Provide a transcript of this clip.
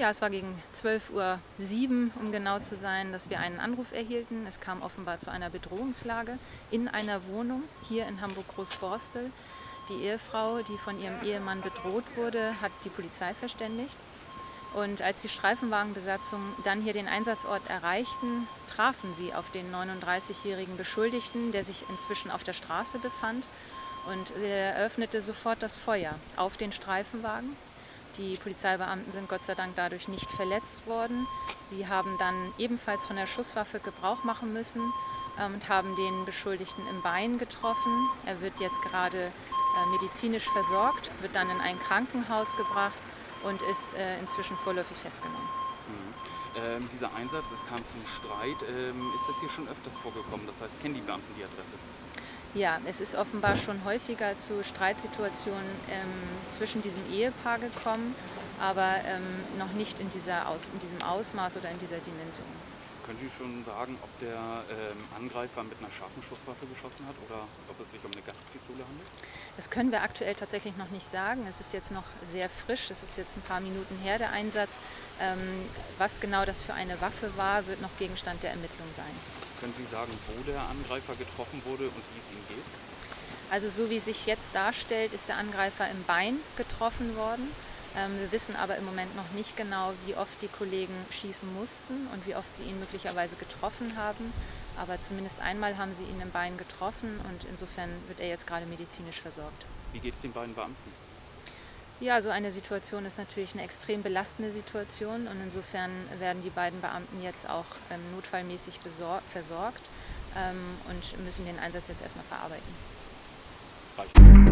Ja, es war gegen 12:07 Uhr, um genau zu sein, dass wir einen Anruf erhielten. Es kam offenbar zu einer Bedrohungslage in einer Wohnung hier in Hamburg-Groß Borstel. Die Ehefrau, die von ihrem Ehemann bedroht wurde, hat die Polizei verständigt. Und als die Streifenwagenbesatzung dann hier den Einsatzort erreichten, trafen sie auf den 39-jährigen Beschuldigten, der sich inzwischen auf der Straße befand. Und er eröffnete sofort das Feuer auf den Streifenwagen. Die Polizeibeamten sind Gott sei Dank dadurch nicht verletzt worden. Sie haben dann ebenfalls von der Schusswaffe Gebrauch machen müssen und haben den Beschuldigten im Bein getroffen. Er wird jetzt gerade medizinisch versorgt, wird dann in ein Krankenhaus gebracht und ist inzwischen vorläufig festgenommen. Dieser Einsatz, es kam zum Streit. Ist das hier schon öfters vorgekommen? Das heißt, kennen die Beamten die Adresse? Ja, es ist offenbar schon häufiger zu Streitsituationen zwischen diesem Ehepaar gekommen, aber noch nicht in diesem Ausmaß oder in dieser Dimension. Können Sie schon sagen, ob der Angreifer mit einer scharfen Schusswaffe geschossen hat oder ob es sich um eine Gaspistole handelt? Das können wir aktuell tatsächlich noch nicht sagen. Es ist jetzt noch sehr frisch, es ist jetzt ein paar Minuten her, der Einsatz. Was genau das für eine Waffe war, wird noch Gegenstand der Ermittlung sein. Können Sie sagen, wo der Angreifer getroffen wurde und wie es ihm geht? Also so wie es sich jetzt darstellt, ist der Angreifer im Bein getroffen worden. Wir wissen aber im Moment noch nicht genau, wie oft die Kollegen schießen mussten und wie oft sie ihn möglicherweise getroffen haben. Aber zumindest einmal haben sie ihn im Bein getroffen und insofern wird er jetzt gerade medizinisch versorgt. Wie geht es den beiden Beamten? Ja, so eine Situation ist natürlich eine extrem belastende Situation und insofern werden die beiden Beamten jetzt auch notfallmäßig versorgt und müssen den Einsatz jetzt erstmal verarbeiten. Reicht.